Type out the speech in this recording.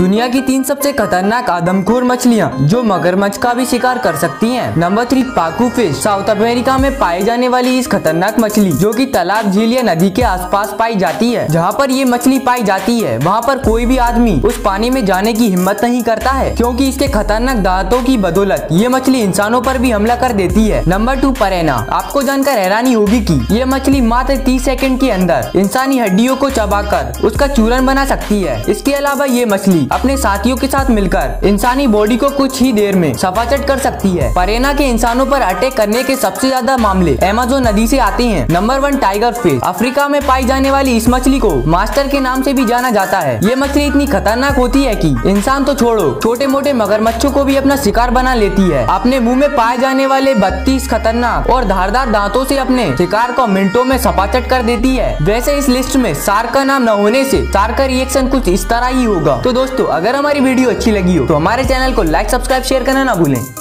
दुनिया की 3 सबसे खतरनाक आदमखोर मछलियाँ जो मगरमच्छ का भी शिकार कर सकती हैं। Number 3 pacu fish. South America में पाई जाने वाली इस खतरनाक मछली जो कि तालाब, झील या नदी के आसपास पाई जाती है। जहाँ पर ये मछली पाई जाती है वहाँ पर कोई भी आदमी उस पानी में जाने की हिम्मत नहीं करता है, क्योंकि इसके खतरनाक दांतों की बदौलत ये मछली इंसानों पर भी हमला कर देती है। Number 2 piranha. आपको जानकर हैरानी होगी कि ये मछली मात्र 30 सेकंड के अंदर इंसानी हड्डियों को चबाकर उसका चूरन बना सकती है। इसके अलावा ये मछली अपने साथियों के साथ मिलकर इंसानी बॉडी को कुछ ही देर में सफाचट कर सकती है। परेना के इंसानों पर अटैक करने के सबसे ज्यादा मामले अमेजोन नदी से आते हैं। Number 1 tiger fish. अफ्रीका में पाई जाने वाली इस मछली को मास्टर के नाम से भी जाना जाता है। ये मछली इतनी खतरनाक होती है कि इंसान तो छोड़ो, छोटे मोटे मगरमच्छों को भी अपना शिकार बना लेती है। अपने मुंह में पाए जाने वाले 32 खतरनाक और धारदार दांतों से अपने शिकार को मिनटों में सपाचट कर देती है। वैसे इस लिस्ट में शार्क का नाम न होने से शार्क का रिएक्शन कुछ इस तरह ही होगा। तो दोस्तों, अगर हमारी वीडियो अच्छी लगी हो तो हमारे चैनल को लाइक, सब्सक्राइब, शेयर करना ना भूलें।